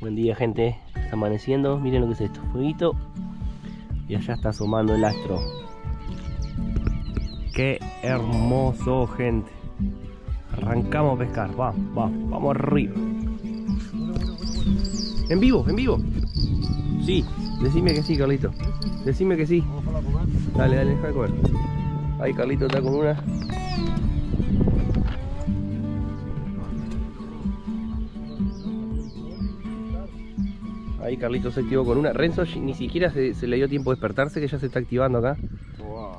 Buen día, gente. Está amaneciendo. Miren lo que es esto, fueguito. Y allá está asomando el astro. Qué hermoso, gente. Arrancamos a pescar. Vamos arriba. En vivo, en vivo. Sí, decime que sí, Carlito. Decime que sí. Dale, dale, deja de comer. Ahí Carlito está con una. Ahí Carlito se activó con una. Renzo ni siquiera se le dio tiempo de despertarse, que ya se está activando acá. Wow.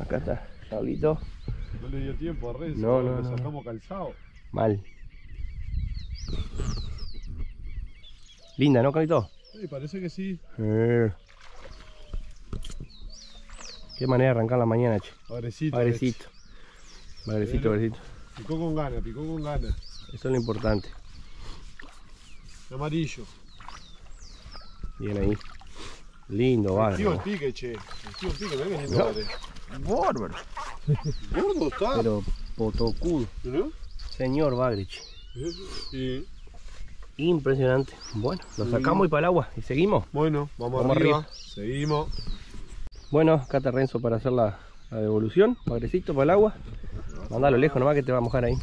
Acá está Carlito. No le dio tiempo a Renzo. No. Le sacamos calzado. Mal. Linda, ¿no, Carlito? Sí, parece que sí. Qué manera de arrancar la mañana, che. Padrecito. Picó con ganas. Eso es lo importante. Amarillo. Bien ahí. Lindo, bárbaro. El pique, che. Bárbaro. Gordo está. Pero potocudo. ¿No? Señor Bagrich. Sí. Impresionante. Bueno, lo sacamos y para el agua. ¿Y seguimos? Bueno, vamos arriba. Seguimos. Bueno, acá está Renzo para hacer la devolución. Bagrecito para el agua. Mandalo lejos nomás que te va a mojar ahí.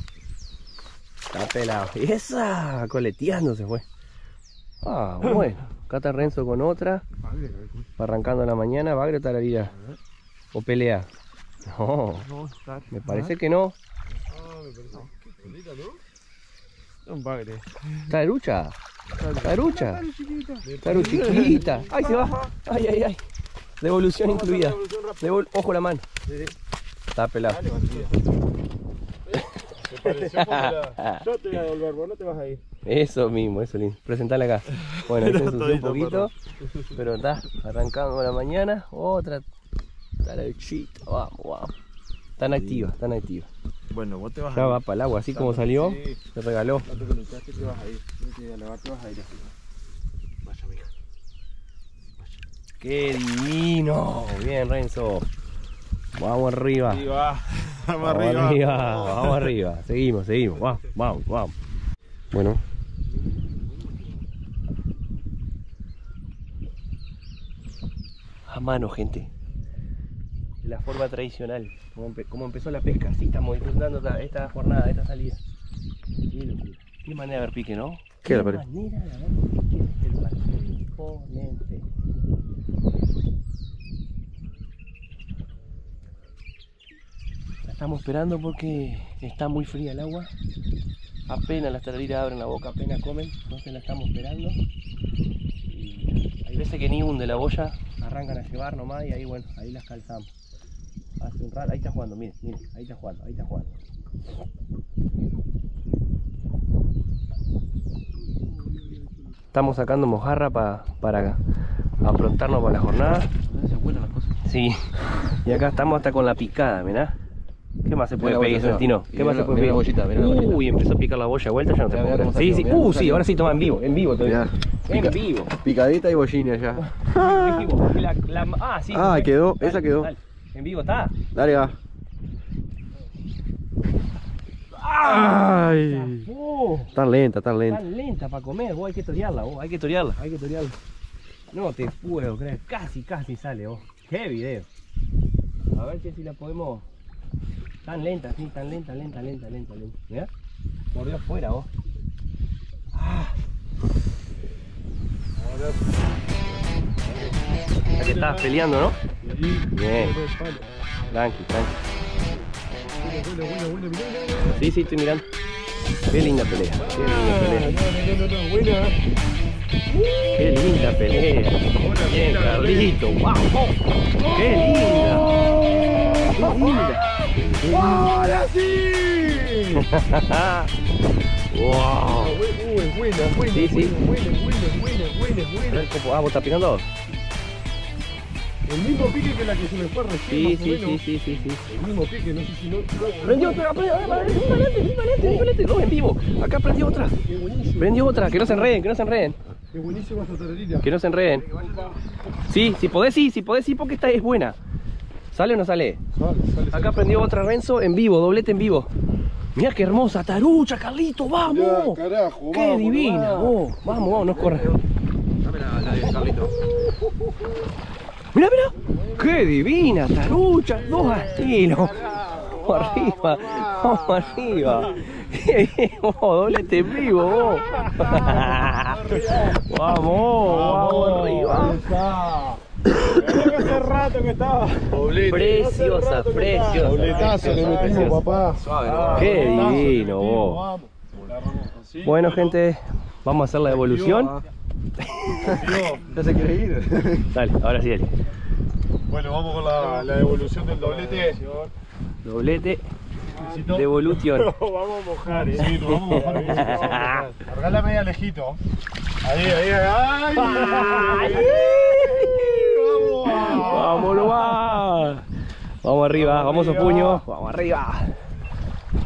Está pelado. Y esa, coleteando se fue. Ah, bueno. Acá está Renzo con otra. Va arrancando en la mañana. ¿Bagre o tararira? ¿O pelea? No. Me parece que no. Un bagre. Tarucha. Tarucha. Taruchiquita. Ay, se va. Ay, ay, ay. Devolución incluida. Ojo la mano. Está pelado. Me pareció como la... Yo te voy a devolver, vos no te vas a ir. Eso mismo, eso lindo. Presentale acá. Bueno, se ensució un poquito. Pero está arrancando la mañana. Otra taruchita. Vamos. Tan activa. Bueno, vos te vas a ir. Ya va para el agua, así como salió, te regaló. No te conectaste, te vas a ir. No te voy a lavar, te vas a ir así. Vaya, mira. ¡Qué divino! Bien, Renzo. Vamos arriba. Vamos arriba. Seguimos. Vamos. Bueno. A mano, gente. De la forma tradicional. Como empezó la pesca. Así estamos disfrutando esta jornada, esta salida. Qué manera de ver pique, ¿no? Qué manera de ver pique desde el parque. Imponente. Estamos esperando porque está muy fría el agua. Apenas las tarariras abren la boca, apenas comen, entonces la estamos esperando. Y hay veces que ni hunde la boya, arrancan a llevar nomás y ahí bueno, ahí las calzamos. Hace un rato, ahí está jugando, miren, ahí está jugando. Estamos sacando mojarra para afrontarnos para la jornada. Se vuelan las cosas. Sí, y acá estamos hasta con la picada, mirá. ¿Qué más se puede pedir, Santino? ¿Qué más se puede pedir? Uy, empezó a picar la boya de vuelta, ya no se puede ver. Sí. Sí, ahora sí, toma en vivo todavía. En vivo. Picadita y bollina ya. Sí. Ah, quedó, esa quedó. En vivo está. Dale, va. ¡Ay! Tan lenta. Tan lenta para comer, vos hay que torearla. No te puedo creer, casi sale, vos. ¡Qué video! A ver si la podemos... Tan lenta. Mirá, mordió afuera vos. Ya que estabas peleando, ¿no? Bien. Tranqui. Sí, estoy mirando. Qué linda pelea. Bien, Carlito. ¡Wow! ¡Qué linda! ¡Ahora sí! ¡Wow! ¡Buena! ¿Vos estás picando? El mismo pique que la que se me fue recién. Sí. El mismo pique, no sé si no... ¡Prendió otra! ¡Un palete! ¡No, en vivo! Acá prendió otra. ¡Prendió otra! ¡Que no se enreden! ¡Es buenísimo esta tararira! ¡Que no se enreden! Sí, si podés, porque esta es buena. ¿Sale o no sale? Sale. Acá prendió otra Renzo en vivo, doblete en vivo. Mirá qué hermosa tarucha, Carlito, vamos. Mirá, carajo, qué vamos, divina, vamos, vamos, no corre. Dame la de Carlito. Mirá, mirá, qué divina tarucha, dos astilos. Vamos arriba, vamos arriba. Doblete en vivo, vos. Vamos, vamos arriba. Hace rato que estaba. Preciosa, preciosa. Dobletazo le metimos, papá. Qué divino, vos. Bueno, gente, vamos a hacer la devolución. No se quiere ir. Dale, ahora sí, dale. Bueno, vamos con la devolución del doblete. Doblete. Devolución. Lo vamos a mojar, ¿eh? Sí, lo vamos a mojar. Bien, vamos a mojar. Cargala media lejito. Ahí, ahí, ahí. ¡Ay! ¡Vamos! ¡Vamos, va! Vamos arriba, vamos a puño. ¡Vamos arriba!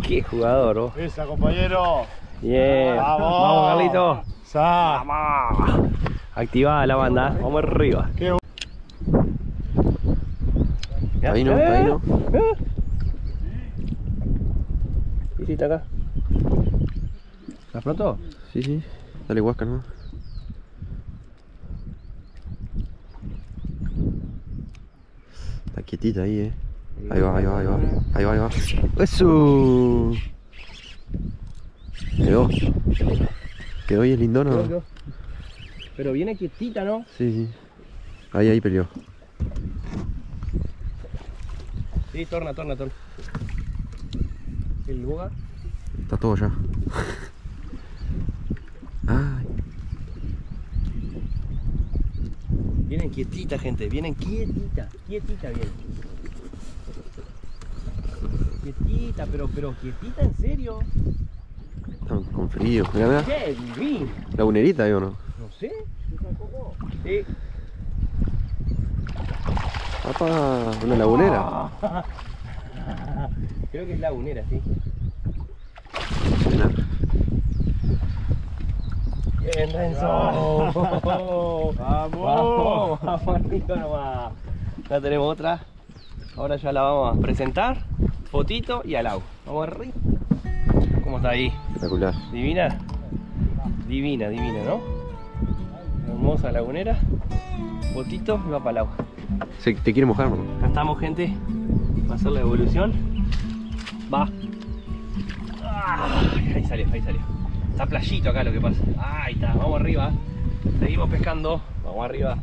¡Qué jugador, vos! ¡Esa, compañero! ¡Bien! Yeah. ¡Vamos! ¡Vamos, Carlito! ¡Sa! ¡Vamos! Activada la banda, ¿eh? Vamos arriba. ¡Qué ahí no, ahí no! Sí, está acá. ¿Estás pronto? Sí, sí. Dale huasca, ¿no? Está quietita ahí, eh. Ahí va, ahí va, ahí va. Ahí va, ahí va. ¡Eso! Quedó. Quedó ahí el lindón, ¿no? Pero viene quietita, ¿no? Sí, sí. Ahí, ahí peleó. Sí, torna, torna, torna. El boga. Está todo ya. Ay. Vienen quietita, gente, vienen quietita, quietita vienen. Quietita, pero quietita en serio. Están con frío, mirá, mirá. Qué divino. Lagunerita ahí o no. No sé. Sí. Papá, una lagunera. Creo que es lagunera, sí. Bien, Renzo. Vamos, vamos, vamos arriba nomás. Ya tenemos otra. Ahora ya la vamos a presentar. Fotito y al agua. Vamos arriba. ¿Cómo está ahí? Espectacular. Divina. Divina, divina, ¿no? Hermosa lagunera. Fotito y va para el agua. ¿Te quiere mojar, mano? Acá estamos, gente. Va a hacer la evolución. Va. Ay, ahí salió, ahí salió. Está playito acá lo que pasa. Ahí está, vamos arriba. Seguimos pescando. Vamos arriba.